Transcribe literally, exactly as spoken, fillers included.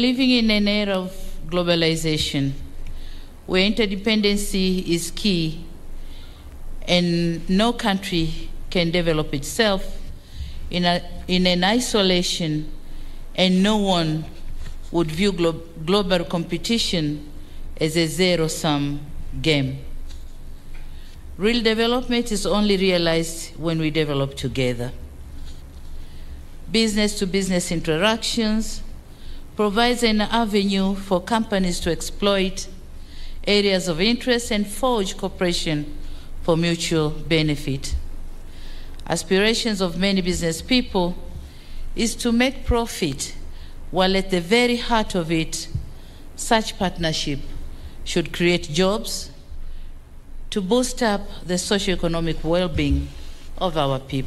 Living in an era of globalization, where interdependency is key and no country can develop itself in, a, in an isolation, and no one would view glo global competition as a zero-sum game. Real development is only realized when we develop together. Business-to-business interactions provides an avenue for companies to exploit areas of interest and forge cooperation for mutual benefit. Aspirations of many business people is to make profit, while at the very heart of it, such partnership should create jobs to boost up the socioeconomic well-being of our people.